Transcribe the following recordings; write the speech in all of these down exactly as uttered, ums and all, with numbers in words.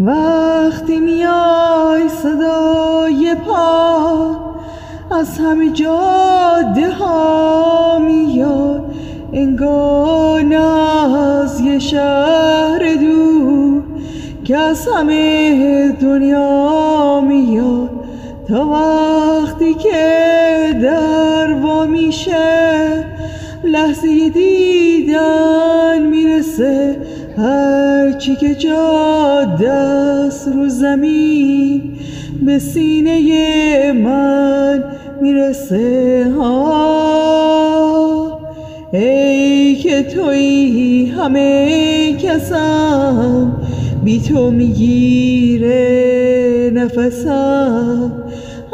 وقتی میای صدای پا از همه جاده ها میاد، انگار از یه شهر دور که از همه دنیا میاد. تا وقتی که در وا میشه لحظه دیدن میرسه، هرچی که جاده است رو زمین به سینه من میرسه. ها ای که تویی همه کسم، بی تو میگیره نفسم.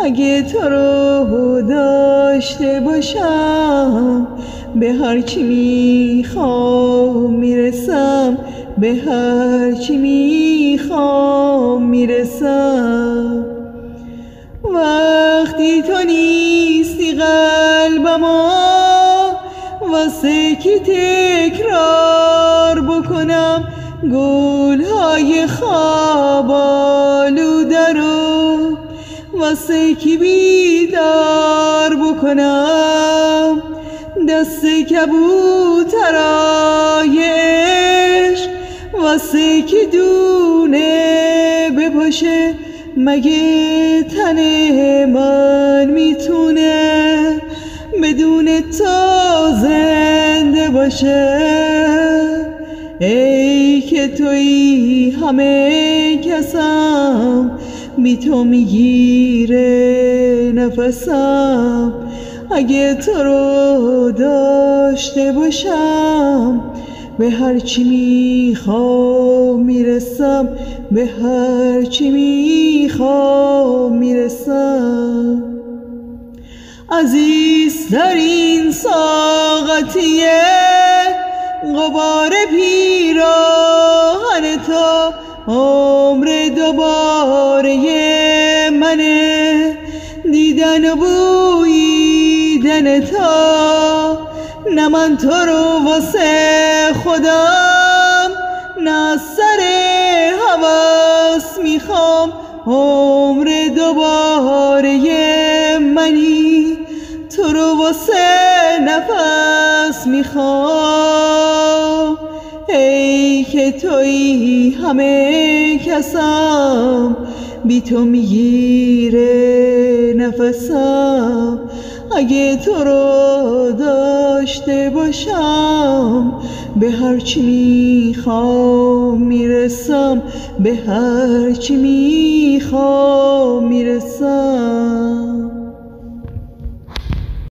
اگه تو رو داشته باشم به هرچی میخوام میرسم، به هرچی میخوام میرسم. وقتی تو نیستی قلبمو واسه کی تکرار بکنم، گلهای خواب آلوده رو واسه کی بیدار بکنم. دست کبوترای عشق واسه کی دونه بپاشه، مگه تن من میتونه بدون تو زنده باشه؟ ای که تویی همه کسم، بی تو میگیره نفسم. اگه تو رو داشته باشم به هرچی میخوام میرسم، به هرچی میخوام میرسم. عزیزترین ساقتیه غبار پیراهن تو، عمر دوباره منه دیدن و بویدن تا. نه من تو رو واسه خودم، نه سر هوس میخوام. عمر دوباره منی، تو رو واسه نفس میخوام. ای که تویی همه کسم، بی تو میگیره نفسم. اگه تو رو داشته باشم به هرچی میخوام میرسم، به هرچی میخوام میرسم.